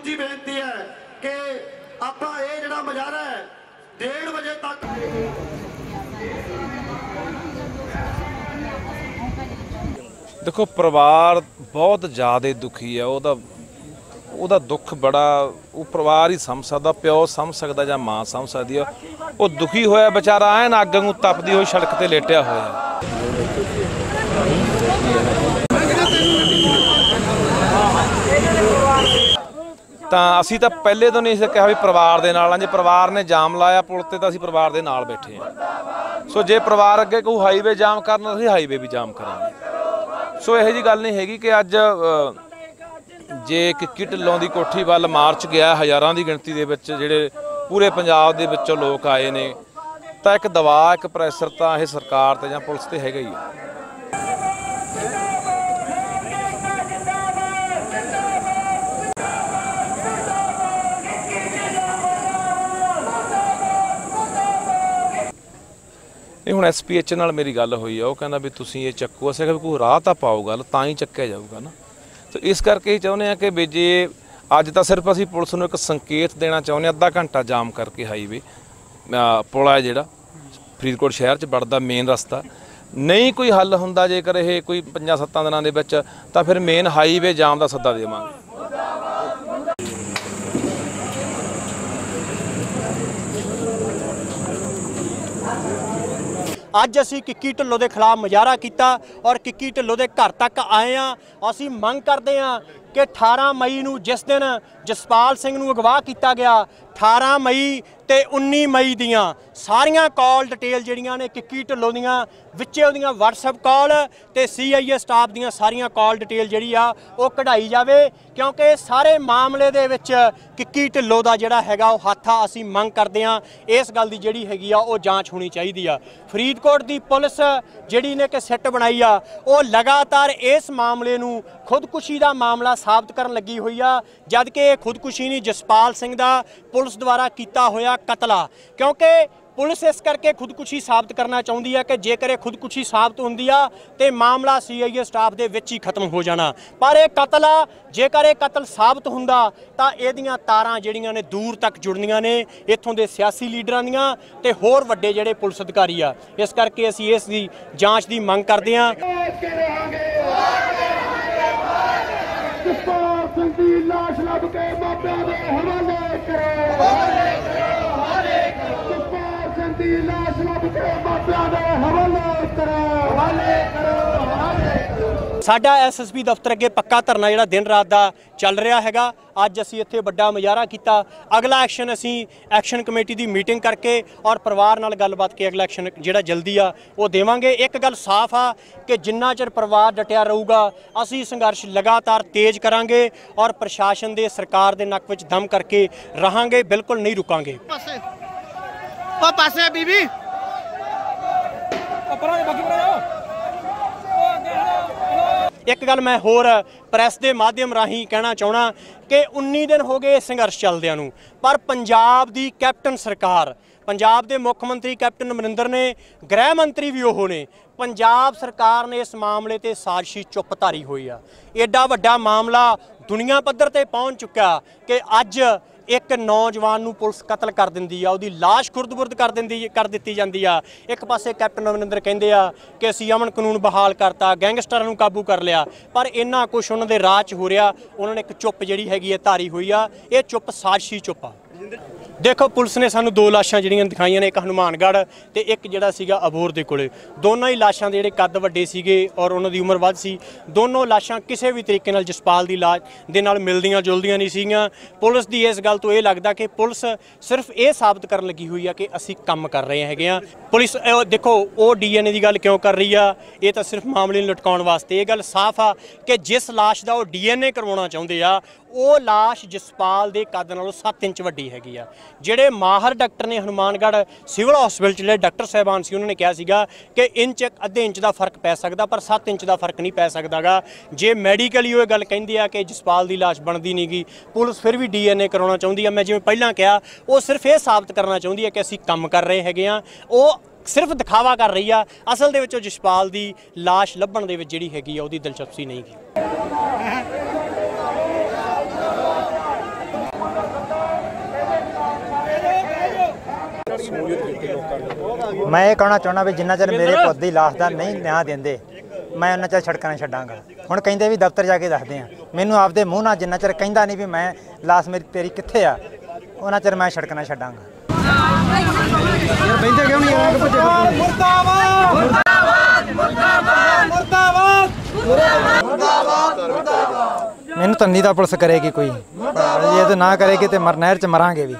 दूजी बेनती है कि आप जो मजारा है 1:30 बजे तक। देखो परिवार बहुत ज़्यादा दुखी है, ਉਹਦਾ दुख बड़ा वो परिवार ही समझ सकता, प्यो समझ सकता या माँ समझ सकती है। वो दुखी होया बेचारा ऐन अग वांगू तपदी हुई सड़क पर लेटिया होया। असी तो पहले तो नहीं इसे कहा भी परिवार के नाल, जे परिवार ने जाम लाया पुल ते तो असी परिवार के नाल बैठे हैं। सो जे परिवार अगे कोई हाईवे जाम करना असी हाईवे भी जाम करांगे। सो यही जी गल नहीं हैगी कि अज जे एक ढिल्लों की कोठी वाल मार्च गया हज़ारों की गिणती दे विच जिहड़े पूरे पंजाब दे विचों लोग आए ने, तो एक दबा एक प्रैसर तो यह सरकार ते जां पुलिस ते हैगा ही है। हुण SPH नाल मेरी गल हुई है, वह कहना भी तुसीं ये चक्को, असीं आखिया भी कोई राह तां पाओ, गल तां ही चक्या जाऊगा ना। तो इस करके ही चाहते हैं कि बेजे अज तो सिर्फ असी पुलिस को एक संकेत देना चाहते हैं। अद्धा घंटा जाम करके हाईवे पुल है जिहड़ा फरीदकोट शहर च बढ़दा मेन रस्ता नहीं कोई हल हुंदा, जेकर यह कोई 5-7 दिनों के विच तां फिर मेन हाईवे जाम का सद्दा देवांगे। अज असी किक्की ढिल्लों के खिलाफ मुजाहरा किया और किक्की ढिल्लों के घर तक आए हाँ। असी मंग करते हाँ कि 18 मई नूं जिस दिन जसपाल सिंह नूं अगवा किया गया, 18 मई ते 19 मई दियाँ सारियां कॉल डिटेल जिहड़ियां ने किक्की ढिल्लों दियां विचे उहदियां व्हाट्सएप कॉल ते CIA स्टाफ दियां सारियां कॉल डिटेल जिहड़ी आ वो कढ़ाई जावे, क्योंकि सारे मामले दे विच किक्की ढिल्लों दा जिहड़ा हैगा ओह हत्थ आ। असीं मंग करदे हां इस गल दी जिहड़ी हैगी आ ओह जांच होनी चाहीदी आ। फरीदकोट दी पुलिस जिहड़ी ने कि सिट बनाई आ ओह लगातार इस मामले नूं खुदकुशी दा मामला साबित करन लगी होई आ, जदकि इह खुदकुशी नहीं जसपाल सिंह दा पुलिस द्वारा किया होया कतला। क्योंकि पुलिस इस करके खुदकुशी साबित करना चाहती है कि जेकर खुदकुशी साबित होंदी आ तो मामला CIA स्टाफ के विच ही खत्म हो जाना, पर यह कतल आ। जेकर यह कतल साबित होंदा तो इहदियां तारां जिहड़ियां ने दूर तक जुड़नियां ने इत्थों के सियासी लीडरां दियां ते होर वड्डे जिहड़े पुलिस अधिकारी आ। इस करके असीं इस दी जांच की मंग करते हैं। साडा SSP दफ्तर अगे पक्का धरना जिहड़ा दिन रात दा चल रहा हैगा। अज असीं इत्थे वड्डा मुजाहरा कीता, अगला एक्शन असीं एक्शन कमेटी दी मीटिंग करके और परिवार नाल गलबात के अगला एक्शन जिहड़ा जल्दी आ वो देवांगे। एक गल साफ आ कि जिन्ना चिर परिवार डटिया रहूगा असीं संघर्ष लगातार तेज करांगे और प्रशासन दे सरकार दे नक्क विच दम करके रहांगे, बिल्कुल नहीं रुकांगे। ਉਹ ਪਾਸੇ ਬੀਬੀ ਪਰਾਂ ਦੇ ਬੱਗੀ ਬਣਾਓ। एक गल मैं होर प्रैस के माध्यम राही कहना चाहना कि 19 दिन हो गए संघर्ष चलदियां नूं, पर पंजाब दी कैप्टन सरकार, पंजाब दे मुख्यमंत्री कैप्टन अमरिंदर ने, गृह मंत्री भी ओह ने, पंजाब सरकार ने इस मामले ते साजिशी चुप धारी हुई आ। एडा वड्डा मामला दुनिया पद्धर ते पहुंच चुका कि अज एक नौजवान नूं पुलिस कतल कर दिंदी आ, उहदी लाश खुर्द-बुर्द कर दित्ती जांदी आ। एक पासे कैप्टन अमरिंदर कहिंदे आ कि असीं अमन कानून बहाल करता, गैंगस्टरां नूं काबू कर लिया, पर इन्ना कुछ उन्हां दे राह च हो रिहा। उन्हां ने एक चुप जिहड़ी हैगी आ धारी हुई आ, इह चुप साजिशी चुप आ। देखो पुलिस ने सानू 2 लाशां जिहड़ियां दिखाईयां ने, एक हनुमानगढ़ ते एक जिहड़ा सीगा अबोर दे कोले। दोनों ही लाशां दे जिहड़े कद वड्डे सीगे और उन्हां दी उमर वध सी। दोनों लाशां किसी भी तरीके नाल जसपाल दी लाश दे नाल मिलदियां जुलदियां नहीं सीगियां। पुलिस दी इस गल तो यह लगदा कि पुलिस सिर्फ ये साबित करन लगी हुई है कि असीं काम कर रहे हैगे आ। पुलिस देखो वो DNA दी गल क्यों कर रही आ, ये तो सिर्फ मामले नूं लटकाउण वास्ते। ये गल साफ आ कि जिस लाश दा वो DNA करवाउणा चाहुंदे आ वो लाश जसपाल दे कद नालों 7 इंच वड्डी हैगी आ। ਜਿਹੜੇ ਮਾਹਰ ਡਾਕਟਰ ਨੇ ਹਨੂਮਾਨਗੜ੍ਹ ਸਿਵਲ ਹਸਪੀਟਲ 'ਚ ਜਿਹੜੇ ਡਾਕਟਰ ਸਾਹਿਬਾਨ ਸੀ ਉਹਨਾਂ ਨੇ ਕਿਹਾ ਸੀਗਾ ਕਿ ਇੰਚ ਅੱਧੇ ਇੰਚ ਦਾ ਫਰਕ ਪੈ ਸਕਦਾ, ਪਰ 7 ਇੰਚ ਦਾ ਫਰਕ ਨਹੀਂ ਪੈ ਸਕਦਾਗਾ। ਜੇ ਮੈਡੀਕਲੀ ਉਹ ਗੱਲ ਕਹਿੰਦੇ ਆ ਕਿ ਜਸਪਾਲ ਦੀ ਲਾਸ਼ ਬਣਦੀ ਨਹੀਂਗੀ, ਪੁਲਿਸ ਫਿਰ ਵੀ DNA ਕਰਾਉਣਾ ਚਾਹੁੰਦੀ ਆ। ਮੈਂ ਜਿਵੇਂ ਪਹਿਲਾਂ ਕਿਹਾ ਉਹ ਸਿਰਫ ਇਹ ਸਾਬਤ ਕਰਨਾ ਚਾਹੁੰਦੀ ਆ ਕਿ ਅਸੀਂ ਕੰਮ ਕਰ ਰਹੇ ਹੈਗੇ ਆ। ਉਹ ਸਿਰਫ ਦਿਖਾਵਾ ਕਰ ਰਹੀ ਆ, ਅਸਲ ਦੇ ਵਿੱਚ ਉਹ ਜਸਪਾਲ ਦੀ ਲਾਸ਼ ਲੱਭਣ ਦੇ ਵਿੱਚ ਜਿਹੜੀ ਹੈਗੀ ਆ ਉਹਦੀ ਦਿਲਚਸਪੀ ਨਹੀਂ ਗੀ। मैं ये कहना चाहना भी जिन्ना चर मेरे पुत की लाश का नहीं न्याय देंगे मैं उन्ना चर छड़कना छड्डांगा। हुण कहिंदे भी दफ्तर जाके दसदे आ, मैनूं आपदे मूँह नाल जिन्ना चर कहिंदा नहीं भी मैं लाश मेरी तेरी कित्थे आ उन्ना चर मैं छड़कना छड्डांगा। मैनूं तन्नी दा पुलिस करेगी कोई, ये तो ना करेगी तो नहर च मरांगे भी।